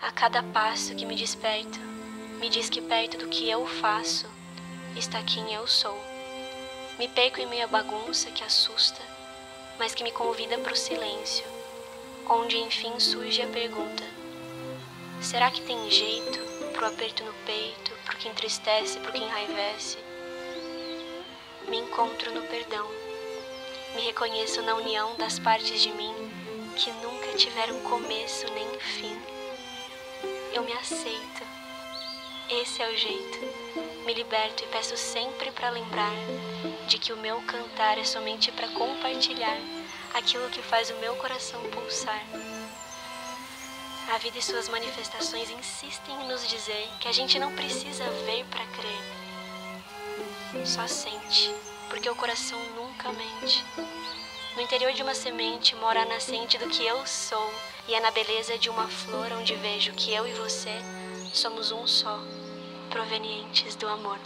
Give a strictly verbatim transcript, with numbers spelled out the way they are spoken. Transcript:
A cada passo que me desperta, me diz que perto do que eu faço, está quem eu sou. Me perco em meio à bagunça que assusta, mas que me convida para o silêncio, onde enfim surge a pergunta: será que tem jeito pro aperto no peito, pro que entristece, pro que enraivece? Me encontro no perdão, me reconheço na união das partes de mim que nunca tiveram começo nem fim. Eu me aceito, esse é o jeito, me liberto e peço sempre para lembrar de que o meu cantar é somente para compartilhar aquilo que faz o meu coração pulsar. A vida e suas manifestações insistem em nos dizer que a gente não precisa ver para crer. Só sente, porque o coração nunca mente. No interior de uma semente mora a nascente do que eu sou, e é na beleza de uma flor onde vejo que eu e você somos um só, provenientes do amor.